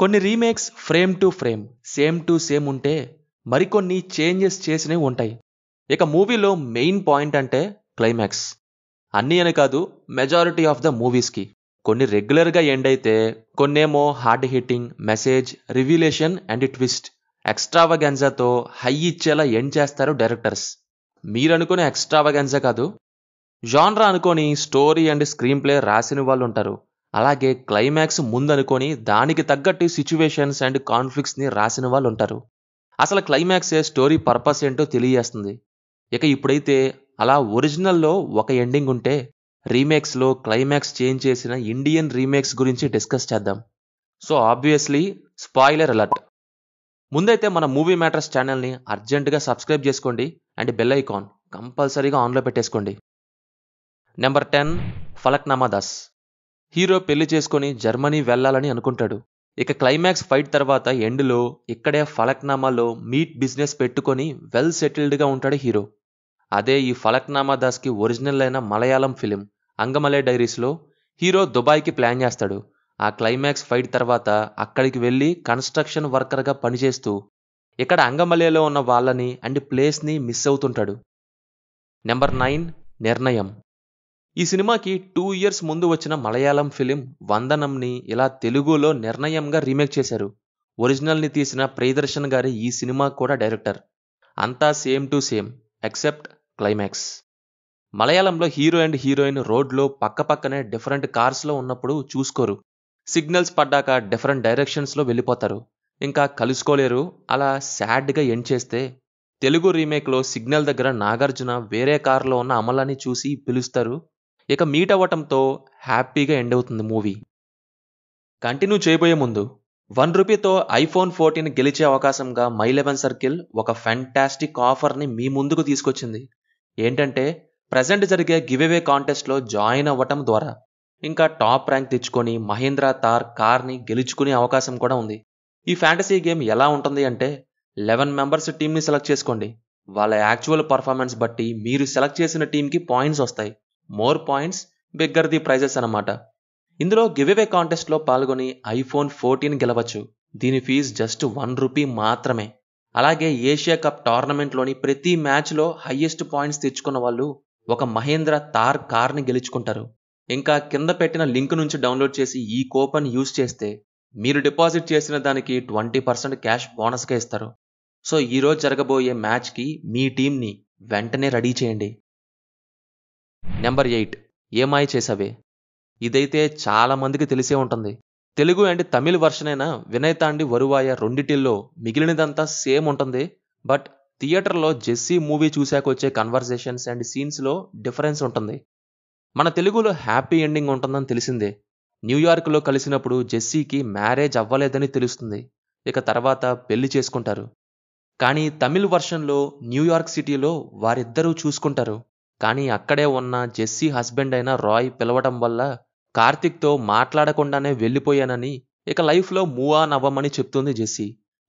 కొన్ని remakes frame to frame same to same ఉంటే మరికొన్ని చేంజెస్ చేసినవి ఉంటాయి. ఇక మూవీలో మెయిన్ పాయింట్ అంటే క్లైమాక్స్. అన్నీ అని కాదు, మెజారిటీ ఆఫ్ ద మూవీస్కి కొన్ని రెగ్యులర్గా ఎండ్ అయితే కొన్నేమో hard hitting message, revelation and twist, ఎక్స్ట్రావగెన్జాతో హై ఇచ్చేలా ఎండ్ చేస్తారు డైరెక్టర్స్. మీరనుకునే ఎక్స్ట్రావగెన్జా కాదు, జాన్రా అనుకొని స్టోరీ అండ్ స్క్రీన్ ప్లే రాసిన వాళ్ళు ఉంటారు. అలాగే క్లైమాక్స్ ముందనుకొని దానికి తగ్గట్టు సిచ్యువేషన్స్ అండ్ కాన్ఫ్లిక్ట్స్ని రాసిన వాళ్ళు ఉంటారు. అసలు క్లైమాక్సే స్టోరీ పర్పస్ ఏంటో తెలియజేస్తుంది. ఇక ఇప్పుడైతే అలా ఒరిజినల్లో ఒక ఎండింగ్ ఉంటే, రీమేక్స్లో క్లైమాక్స్ చేంజ్ చేసిన ఇండియన్ రీమేక్స్ గురించి డిస్కస్ చేద్దాం. So obviously spoiler alert. ముందైతే మన మూవీ మ్యాటర్స్ ఛానల్ని అర్జెంటుగా సబ్స్క్రైబ్ చేసుకోండి అండ్ బెల్ ఐకాన్ కంపల్సరీగా ఆన్లో పెట్టేసుకోండి. నెంబర్ 10, ఫలక్నామా దాస్. హీరో పెళ్లి చేసుకొని జర్మనీ వెళ్లాలని అనుకుంటాడు. ఇక క్లైమాక్స్ ఫైట్ తర్వాత ఎండ్లో ఇక్కడే ఫలక్నామాలో మీట్ బిజినెస్ పెట్టుకొని వెల్ సెటిల్డ్గా ఉంటాడు హీరో. అదే ఈ ఫలక్నామా దాస్కి ఒరిజినల్ అయిన మలయాళం ఫిలిం అంగమలై డైరీస్లో హీరో దుబాయ్కి ప్లాన్ చేస్తాడు. ఆ క్లైమాక్స్ ఫైట్ తర్వాత అక్కడికి వెళ్ళి కన్స్ట్రక్షన్ వర్కర్గా పనిచేస్తూ ఇక్కడ అంగమలేలో ఉన్న వాళ్ళని అండ్ ప్లేస్ని మిస్ అవుతుంటాడు. నెంబర్ 9, నిర్ణయం. ఈ సినిమాకి 2 years ముందు వచ్చిన మలయాళం ఫిలిం వందనంని ఇలా తెలుగులో నిర్ణయంగా రీమేక్ చేశారు. ఒరిజినల్ని తీసిన ప్రియదర్శన్ గారి ఈ సినిమా కూడా డైరెక్టర్. అంతా same to same except climax. మలయాళంలో హీరో అండ్ హీరోయిన్ రోడ్లో పక్కపక్కనే డిఫరెంట్ కార్స్లో ఉన్నప్పుడు చూసుకోరు, సిగ్నల్స్ పడ్డాక డిఫరెంట్ డైరెక్షన్స్లో వెళ్ళిపోతారు, ఇంకా కలుసుకోలేరు. అలా సాడ్గా ఎండ్ చేస్తే, తెలుగు రీమేక్లో సిగ్నల్ దగ్గర నాగార్జున వేరే కారులో ఉన్న అమలాని చూసి పిలుస్తారు. ఇక మీట్ అవ్వటంతో హ్యాపీగా ఎండ్ అవుతుంది మూవీ. కంటిన్యూ చేయబోయే ముందు, ₹1తో iPhone 14 గెలిచే అవకాశంగా మై11 సర్కిల్ ఒక ఫ్యాంటాస్టిక్ ఆఫర్ని మీ ముందుకు తీసుకొచ్చింది. ఏంటంటే, ప్రజెంట్ జరిగే గివ్అవే కాంటెస్ట్లో జాయిన్ అవ్వటం ద్వారా ఇంకా టాప్ ర్యాంక్ తెచ్చుకొని మహీంద్రా థార్ కార్ని గెలుచుకునే అవకాశం కూడా ఉంది. ఈ ఫ్యాంటసీ గేమ్ ఎలా ఉంటుంది అంటే, 11 members టీంని సెలెక్ట్ చేసుకోండి. వాళ్ళ యాక్చువల్ పర్ఫార్మెన్స్ బట్టి మీరు సెలెక్ట్ చేసిన టీంకి పాయింట్స్ వస్తాయి. More points, bigger the prizes అన్నమాట. ఇందులో గివ్అవే కాంటెస్ట్లో పాల్గొని iPhone 14 గెలవచ్చు. దీని ఫీజు జస్ట్ ₹1 మాత్రమే. అలాగే ఏషియా కప్ టోర్నమెంట్లోని ప్రతి మ్యాచ్లో హైయెస్ట్ పాయింట్స్ తెచ్చుకున్న వాళ్ళు ఒక మహీంద్రా థార్ కార్ని గెలుచుకుంటారు. ఇంకా కింద పెట్టిన లింక్ నుంచి డౌన్లోడ్ చేసి ఈ కూపన్ యూజ్ చేస్తే మీరు డిపాజిట్ చేసిన దానికి 20% క్యాష్ బోనస్గా ఇస్తారు. సో ఈరోజు జరగబోయే మ్యాచ్కి మీ టీంని వెంటనే రెడీ చేయండి. నెంబర్ 8, ఏ మాయ చేసావే. ఇదైతే చాలామందికి తెలిసే ఉంటుంది. తెలుగు అండ్ తమిళ్ వర్షన్ అయిన వినయ్ తాండి వరువాయ రెండిటిల్లో మిగిలినదంతా సేమ్ ఉంటుంది. బట్ థియేటర్లో జెస్సీ మూవీ చూశాక వచ్చే కన్వర్సేషన్స్ అండ్ సీన్స్లో డిఫరెన్స్ ఉంటుంది. మన తెలుగులో హ్యాపీ ఎండింగ్ ఉంటుందని తెలిసిందే. న్యూయార్క్లో కలిసినప్పుడు జెస్సీకి మ్యారేజ్ అవ్వలేదని తెలుస్తుంది. ఇక తర్వాత పెళ్లి చేసుకుంటారు. కానీ తమిళ్ వర్షన్లో న్యూయార్క్ సిటీలో వారిద్దరూ చూసుకుంటారు. కానీ అక్కడే ఉన్న జెస్సీ హస్బెండ్ అయిన రాయ్ పిలవడం వల్ల కార్తిక్తో మాట్లాడకుండానే వెళ్ళిపోయానని, ఇక లైఫ్లో మూవ్ ఆన్ అవ్వమని చెప్తుంది జెస్సీ.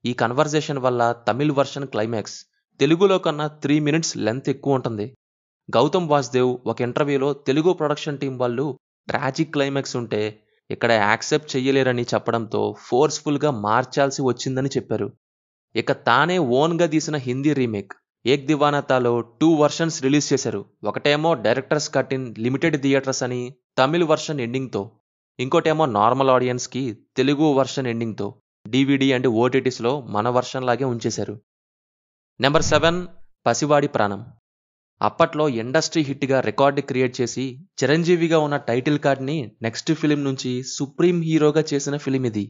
ఈ కన్వర్జేషన్ వల్ల తమిళ్ వర్షన్ క్లైమాక్స్ తెలుగులో కన్నా 3 minutes లెంత్ ఎక్కువ ఉంటుంది. గౌతమ్ వాసుదేవ్ ఒక ఇంటర్వ్యూలో తెలుగు ప్రొడక్షన్ టీం వాళ్ళు ట్రాజిక్ క్లైమాక్స్ ఉంటే ఇక్కడ యాక్సెప్ట్ చెయ్యలేరని చెప్పడంతో ఫోర్స్ఫుల్గా మార్చాల్సి వచ్చిందని చెప్పారు. ఇక తానే ఓన్గా తీసిన హిందీ రీమేక్ ఏక్ దివానాతాలో 2 versions రిలీజ్ చేశారు. ఒకటేమో directors cut in limited theatres అని తమిళ్ వర్షన్ ఎండింగ్తో, ఇంకోటేమో నార్మల్ ఆడియన్స్కి తెలుగు వర్షన్ ఎండింగ్తో DVD అండ్ OTTsలో మన వర్షన్ లాగే ఉంచేశారు. నెంబర్ 7, పసివాడి ప్రాణం. అప్పట్లో ఇండస్ట్రీ హిట్గా రికార్డ్ క్రియేట్ చేసి చిరంజీవిగా ఉన్న టైటిల్ కార్డ్ని నెక్స్ట్ ఫిలిం నుంచి సుప్రీం హీరోగా చేసిన ఫిలిం ఇది.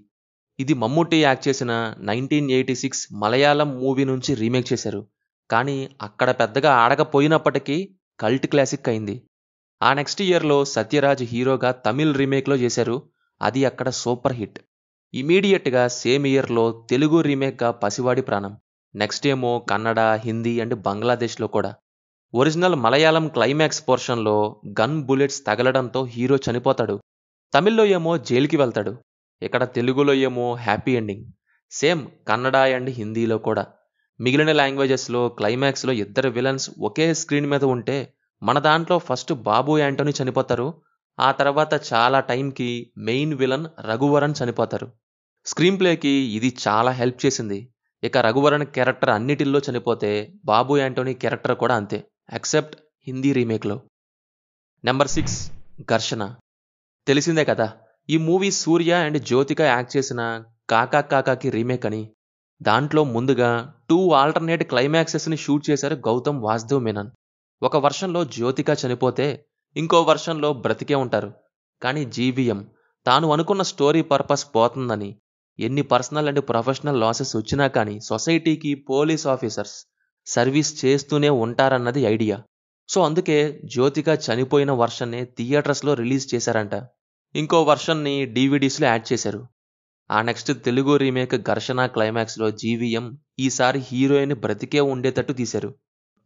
ఇది మమ్ముట్టి యాక్ట్ చేసిన 1986 మలయాళం మూవీ నుంచి రీమేక్ చేశారు. కానీ అక్కడ పెద్దగా ఆడకపోయినప్పటికీ కల్ట్ క్లాసిక్ అయింది. ఆ నెక్స్ట్ ఇయర్లో సత్యరాజ్ హీరోగా తమిళ్ రీమేక్లో చేశారు. అది అక్కడ సూపర్ హిట్. ఇమీడియట్గా సేమ్ ఇయర్లో తెలుగు రీమేక్గా పసివాడి ప్రాణం, నెక్స్ట్ ఏమో కన్నడ, హిందీ అండ్ బంగ్లాదేశ్లో కూడా. ఒరిజినల్ మలయాళం క్లైమాక్స్ పోర్షన్లో గన్ బుల్లెట్స్ తగలడంతో హీరో చనిపోతాడు. తమిళ్లో ఏమో జైలుకి వెళ్తాడు. ఇక్కడ తెలుగులో ఏమో happy ending. Same Kannada and హిందీలో కూడా. మిగిలిన లాంగ్వేజెస్లో క్లైమాక్స్లో ఇద్దరు విలన్స్ ఒకే స్క్రీన్ మీద ఉంటే, మన దాంట్లో ఫస్ట్ బాబు యాంటోని చనిపోతారు. ఆ తర్వాత చాలా టైంకి మెయిన్ విలన్ రఘువరన్ చనిపోతారు. స్క్రీన్ ప్లేకి ఇది చాలా హెల్ప్ చేసింది. ఇక రఘువరన్ క్యారెక్టర్ అన్నిటిల్లో చనిపోతే బాబు యాంటోనీ క్యారెక్టర్ కూడా అంతే, ఎక్సెప్ట్ హిందీ రీమేక్లో. నెంబర్ 6 ఘర్షణ. తెలిసిందే కదా ఈ movie Surya and Jyothika act చేసిన కాకా కాకాకి రీమేక్ అని. దాంట్లో ముందుగా 2 ఆల్టర్నేట్ క్లైమాక్సెస్ని షూట్ చేశారు గౌతమ్ వాసుదేవ్ మెనన్. ఒక వర్షన్లో జ్యోతిక చనిపోతే ఇంకో వర్షన్లో బ్రతికే ఉంటారు. కానీ జీవిఎం తాను అనుకున్న స్టోరీ పర్పస్ పోతుందని, ఎన్ని పర్సనల్ అండ్ ప్రొఫెషనల్ లాసెస్ వచ్చినా కానీ సొసైటీకి పోలీస్ ఆఫీసర్స్ సర్వీస్ చేస్తూనే ఉంటారన్నది ఐడియా. సో అందుకే జ్యోతిక చనిపోయిన వర్షన్ని థియేటర్స్లో రిలీజ్ చేశారంట, ఇంకో వర్షన్ని డివిడీస్లో యాడ్ చేశారు. ఆ నెక్స్ట్ తెలుగు రీమేక్ ఘర్షణ క్లైమాక్స్లో జీవిఎం ఈసారి హీరోయిన్ బ్రతికే ఉండేటట్టు తీశారు.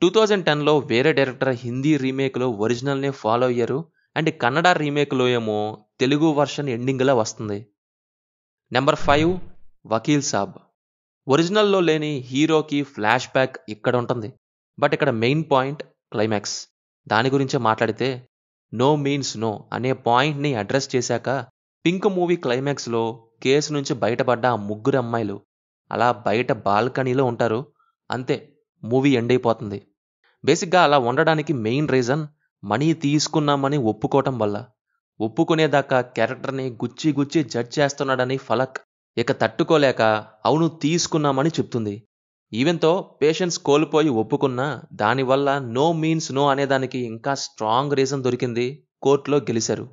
2010లో వేరే డైరెక్టర్ హిందీ రీమేక్లో ఒరిజినల్నే ఫాలో అయ్యారు అండ్ కన్నడ రీమేక్లో ఏమో తెలుగు వర్షన్ ఎండింగ్లా వస్తుంది. నెంబర్ 5 వకీల్ సాబ్. ఒరిజినల్లో లేని హీరోకి ఫ్లాష్ బ్యాక్ ఇక్కడ ఉంటుంది, బట్ ఇక్కడ మెయిన్ పాయింట్ క్లైమాక్స్. దాని గురించే మాట్లాడితే నో మీన్స్ నో అనే పాయింట్ని అడ్రస్ చేశాక పింక్ మూవీ క్లైమాక్స్లో కేసు నుంచి బయటపడ్డ ఆ ముగ్గురు అమ్మాయిలు అలా బయట బాల్కనీలో ఉంటారు, అంతే మూవీ ఎండ్ అయిపోతుంది. బేసిక్గా అలా ఉండడానికి మెయిన్ రీజన్ మనీ తీసుకున్నామని ఒప్పుకోవటం వల్ల. ఒప్పుకునేదాకా క్యారెక్టర్ని గుచ్చి గుచ్చి జడ్జ్ చేస్తున్నాడని ఫలక్ ఇక తట్టుకోలేక అవును తీసుకున్నామని చెప్తుంది. ఈవెంతో పేషెన్స్ కోల్పోయి ఒప్పుకున్నా దానివల్ల నో మీన్స్ నో అనేదానికి ఇంకా స్ట్రాంగ్ రీజన్ దొరికింది, కోర్టులో గెలిచారు.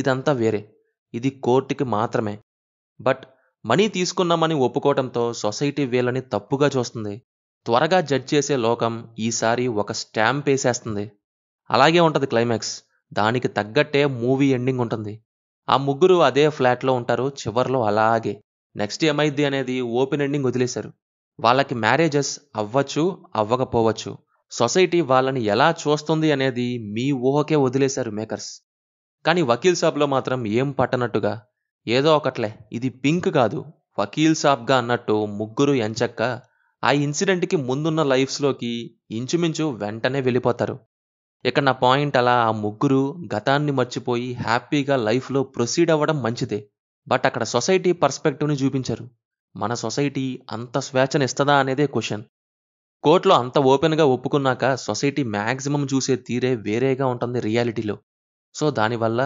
ఇదంతా వేరే, ఇది కోర్టుకి మాత్రమే. బట్ మనీ తీసుకున్నామని ఒప్పుకోవటంతో సొసైటీ వీళ్ళని తప్పుగా చూస్తుంది, త్వరగా జడ్జ్ చేసే లోకం ఈసారి ఒక స్టాంప్ వేసేస్తుంది. అలాగే ఉంటుంది క్లైమాక్స్, దానికి తగ్గట్టే మూవీ ఎండింగ్ ఉంటుంది. ఆ ముగ్గురు అదే ఫ్లాట్లో ఉంటారు చివర్లో, అలాగే నెక్స్ట్ ఏమైద్ది అనేది ఓపెన్ ఎండింగ్ వదిలేశారు. వాళ్ళకి మ్యారేజెస్ అవ్వచ్చు అవ్వకపోవచ్చు, సొసైటీ వాళ్ళని ఎలా చూస్తుంది అనేది మీ ఊహకే వదిలేశారు మేకర్స్. కానీ వకీల్ సాబ్లో మాత్రం ఏం పట్టనట్టుగా ఏదో ఒకట్లే, ఇది పింక్ కాదు వకీల్ సాబ్గా అన్నట్టు ముగ్గురు ఎంచక్క ఆ ఇన్సిడెంట్కి ముందున్న లైఫ్స్లోకి ఇంచుమించు వెంటనే వెళ్ళిపోతారు. ఇక నా పాయింట్ అలా ఆ ముగ్గురు గతాన్ని మర్చిపోయి హ్యాపీగా లైఫ్లో ప్రొసీడ్ అవ్వడం మంచిదే, బట్ అక్కడ సొసైటీ పర్స్పెక్టివ్ని చూపించారు. మన సొసైటీ అంత స్వేచ్ఛనిస్తుందా అనేదే క్వశ్చన్. కోర్టులో అంత ఓపెన్గా ఒప్పుకున్నాక సొసైటీ మ్యాక్సిమం చూసే తీరే వేరేగా ఉంటుంది రియాలిటీలో. సో దానివల్ల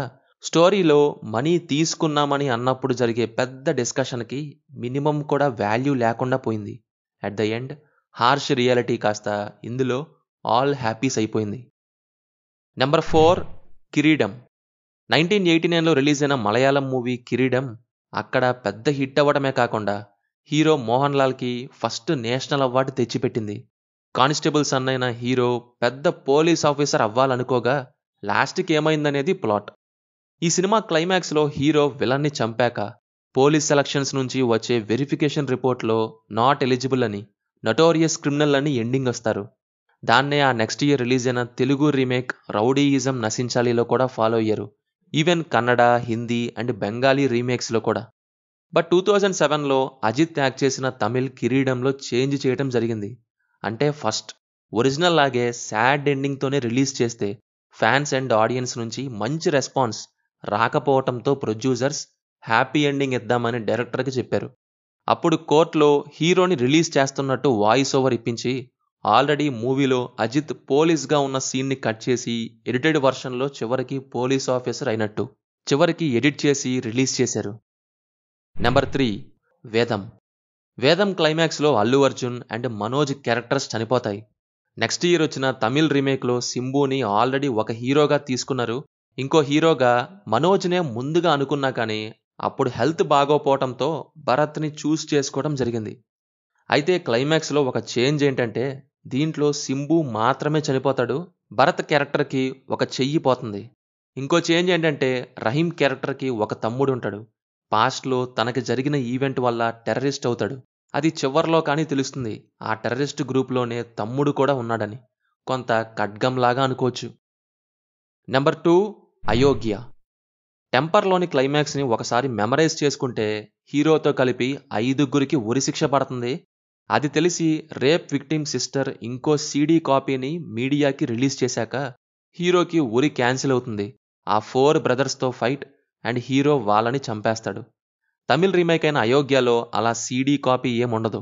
స్టోరీలో మనీ తీసుకున్నామని అన్నప్పుడు జరిగే పెద్ద డిస్కషన్కి మినిమం కూడా వాల్యూ లేకుండా పోయింది. At the end harsh reality కాస్త ఇందులో ఆల్ హ్యాపీస్ అయిపోయింది. నెంబర్ 4 కిరీడం. 1989లో రిలీజ్ అయిన మలయాళం మూవీ కిరీడం అక్కడ పెద్ద హిట్ అవ్వడమే కాకుండా హీరో మోహన్లాల్కి ఫస్ట్ నేషనల్ అవార్డు తెచ్చిపెట్టింది. కానిస్టేబుల్ సన్ అయిన హీరో పెద్ద పోలీస్ ఆఫీసర్ అవ్వాలనుకోగా లాస్ట్కి ఏమైందనేది ప్లాట్. ఈ సినిమా క్లైమాక్స్లో హీరో విలన్ని చంపాక పోలీస్ సెలక్షన్స్ నుంచి వచ్చే వెరిఫికేషన్ రిపోర్ట్లో నాట్ ఎలిజిబుల్ అని, నటోరియస్ క్రిమినల్ అని ఎండింగ్ వస్తారు. దాన్నే ఆ నెక్స్ట్ ఇయర్ రిలీజ్ అయిన తెలుగు రీమేక్ రౌడీయిజం నశించాలిలో కూడా ఫాలో అయ్యారు, ఈవెన్ కన్నడ, హిందీ అండ్ బెంగాలీ రీమేక్స్లో కూడా. బట్ 2007లో అజిత్ యాక్ట్ చేసిన తమిళ్ కిరీడంలో చేంజ్ చేయడం జరిగింది. అంటే ఫస్ట్ ఒరిజినల్ లాగే సాడ్ ఎండింగ్తోనే రిలీజ్ చేస్తే ఫ్యాన్స్ అండ్ ఆడియన్స్ నుంచి మంచి రెస్పాన్స్ రాకపోవటంతో ప్రొడ్యూసర్స్ హ్యాపీ ఎండింగ్ ఇద్దామని డైరెక్టర్కి చెప్పారు. అప్పుడు కోర్టులో హీరోని రిలీజ్ చేస్తున్నట్టు వాయిస్ ఓవర్ ఇప్పించి ఆల్రెడీ మూవీలో అజిత్ పోలీస్గా ఉన్న సీన్ని కట్ చేసి ఎడిటెడ్ వర్షన్లో చివరికి పోలీస్ ఆఫీసర్ అయినట్టు చివరికి ఎడిట్ చేసి రిలీజ్ చేశారు. నెంబర్ 3 వేదం. వేదం క్లైమాక్స్లో అల్లువర్జున్ అండ్ మనోజ్ క్యారెక్టర్స్ చనిపోతాయి. నెక్స్ట్ ఇయర్ వచ్చిన తమిళ్ రీమేక్లో సింబుని ఆల్రెడీ ఒక హీరోగా తీసుకున్నారు, ఇంకో హీరోగా మనోజ్నే ముందుగా అనుకున్నా కానీ అప్పుడు హెల్త్ బాగోపోవటంతో భరత్ని చూస్ చేసుకోవడం జరిగింది. అయితే క్లైమాక్స్లో ఒక చేంజ్ ఏంటంటే దీంట్లో సింబు మాత్రమే చనిపోతాడు, భరత్ క్యారెక్టర్కి ఒక చెయ్యి పోతుంది. ఇంకో చేంజ్ ఏంటంటే రహీం క్యారెక్టర్కి ఒక తమ్ముడు ఉంటాడు, పాస్ట్లో తనకి జరిగిన ఈవెంట్ వల్ల టెర్రరిస్ట్ అవుతాడు. అది చివర్లో కానీ తెలుస్తుంది ఆ టెర్రరిస్ట్ గ్రూప్లోనే తమ్ముడు కూడా ఉన్నాడని, కొంత ఖడ్గంలాగా అనుకోవచ్చు. నెంబర్ 2 అయోగ్య. టెంపర్లోని క్లైమాక్స్ని ఒకసారి మెమరైజ్ చేసుకుంటే హీరోతో కలిపి 5గురికి ఉరిశిక్ష పడుతుంది. అది తెలిసి రేప్ విక్టిమ్ సిస్టర్ ఇంకో సీడీ కాపీని మీడియాకి రిలీజ్ చేశాక హీరోకి ఉరి క్యాన్సిల్ అవుతుంది. ఆ 4 బ్రదర్స్తో ఫైట్ అండ్ హీరో వాళ్ళని చంపేస్తాడు. తమిళ్ రీమేక్ అయిన అయోగ్యలో అలా సీడీ కాపీ ఏముండదు.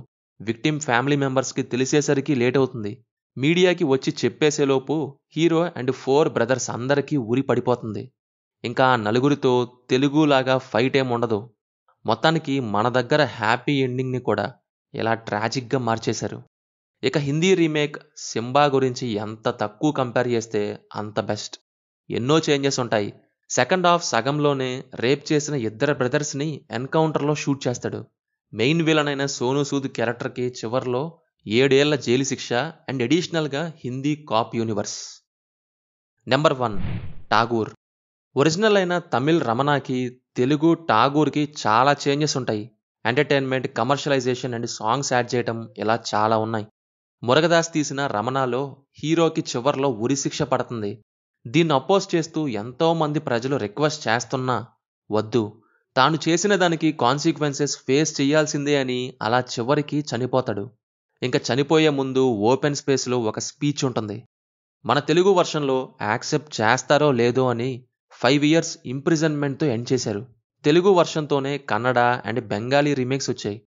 విక్టిమ్ ఫ్యామిలీ మెంబర్స్కి తెలిసేసరికి లేట్ అవుతుంది. మీడియాకి వచ్చి చెప్పేసేలోపు హీరో అండ్ 4 బ్రదర్స్ అందరికీ ఊరి పడిపోతుంది. ఇంకా నలుగురితో తెలుగులాగా ఫైట్ ఏముండదు. మొత్తానికి మన దగ్గర హ్యాపీ ఎండింగ్ని కూడా ఇలా ట్రాజిక్గా మార్చేశారు. ఇక హిందీ రీమేక్ సింబా గురించి ఎంత తక్కువ కంపేర్ చేస్తే అంత బెస్ట్. ఎన్నో చేంజెస్ ఉంటాయి. సెకండ్ హాఫ్ సగంలోనే రేప్ చేసిన 2 బ్రదర్స్ని ఎన్కౌంటర్లో షూట్ చేస్తాడు. మెయిన్ విలన్ అయిన సోనూ సూద్ క్యారెక్టర్కి చివర్లో 7 ఏళ్ల జైలు శిక్ష అండ్ అడిషనల్గా Hindi cop universe. Number 1 Tagore. Original అయిన తమిళ్ రమణకి తెలుగు ఠాగూర్కి చాలా చేంజెస్ ఉంటాయి. Entertainment, commercialisation and songs add చేయటం ఇలా చాలా ఉన్నాయి. మురగదాస్ తీసిన రమణలో హీరోకి చివర్లో ఉరిశిక్ష పడుతుంది. దీన్ని అపోజ్ చేస్తూ ఎంతో మంది ప్రజలు రిక్వెస్ట్ చేస్తున్నా వద్దు, తాను చేసిన దానికి కాన్సిక్వెన్సెస్ ఫేస్ చేయాల్సిందే అని అలా చివరికి చనిపోతాడు. ఇంకా చనిపోయే ముందు ఓపెన్ స్పేస్లో ఒక స్పీచ్ ఉంటుంది. మన తెలుగు వర్షన్లో యాక్సెప్ట్ చేస్తారో లేదో అని 5 years ఇంప్రిజన్మెంట్తో ఎండ్ చేశారు. తెలుగు వర్షన్తోనే కన్నడ అండ్ బెంగాలీ రీమేక్స్ వచ్చాయి.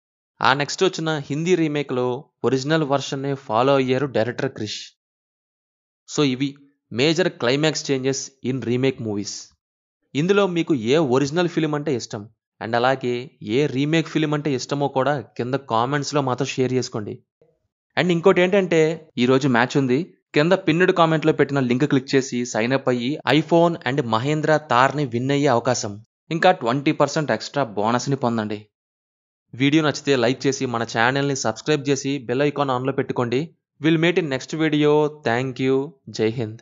ఆ నెక్స్ట్ వచ్చిన హిందీ రీమేక్లో ఒరిజినల్ వర్షన్నే ఫాలో అయ్యారు డైరెక్టర్ క్రిష్. సో ఇవి major climax changes in remake movies. ఇందులో మీకు ఏ ఒరిజినల్ ఫిలిం అంటే ఇష్టం అండ్ అలాగే ఏ రీమేక్ ఫిలిం అంటే ఇష్టమో కూడా కింద కామెంట్స్లో మాతో షేర్ చేసుకోండి. అండ్ ఇంకోటి ఏంటంటే ఈరోజు మ్యాచ్ ఉంది. కింద పిన్నెడ్ కామెంట్లో పెట్టిన లింక్ క్లిక్ చేసి సైన్అప్ అయ్యి ఐఫోన్ అండ్ మహేంద్ర తార్ని విన్ అయ్యే అవకాశం, ఇంకా 20% ఎక్స్ట్రా బోనస్ని పొందండి. వీడియో నచ్చితే లైక్ చేసి మన ఛానల్ని సబ్స్క్రైబ్ చేసి బెల్ ఐకాన్ ఆన్లో పెట్టుకోండి. Will meet in next video. Thank you. Jai Hind.